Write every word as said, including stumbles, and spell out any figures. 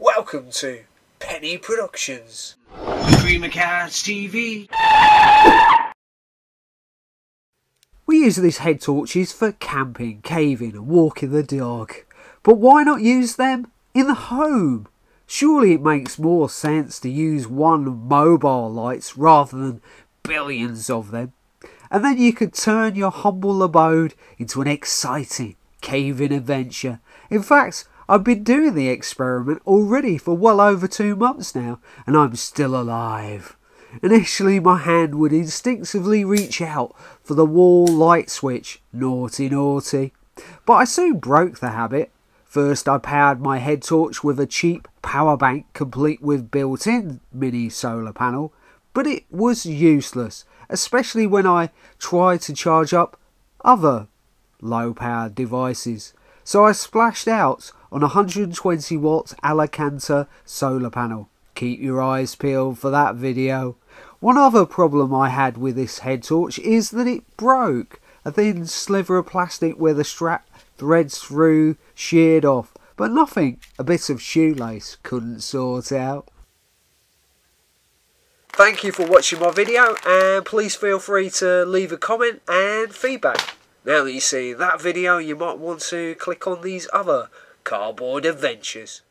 Welcome to Penny Productions. Cream of Cards T V. We use these head torches for camping, caving and walking the dog. But why not use them in the home? Surely it makes more sense to use one mobile lights rather than billions of them. And then you could turn your humble abode into an exciting caving adventure. In fact, I've been doing the experiment already for well over two months now, and I'm still alive. Initially, my hand would instinctively reach out for the wall light switch, naughty naughty. But I soon broke the habit. First, I powered my head torch with a cheap power bank complete with built-in mini solar panel, but it was useless, especially when I tried to charge up other low-powered devices. So I splashed out on a one hundred twenty watt Alicante solar panel. Keep your eyes peeled for that video. One other problem I had with this head torch is that it broke. A thin sliver of plastic where the strap threads through sheared off, but nothing a bit of shoelace couldn't sort out. Thank you for watching my video, and please feel free to leave a comment and feedback. Now that you see that video, you might want to click on these other cardboard adventures.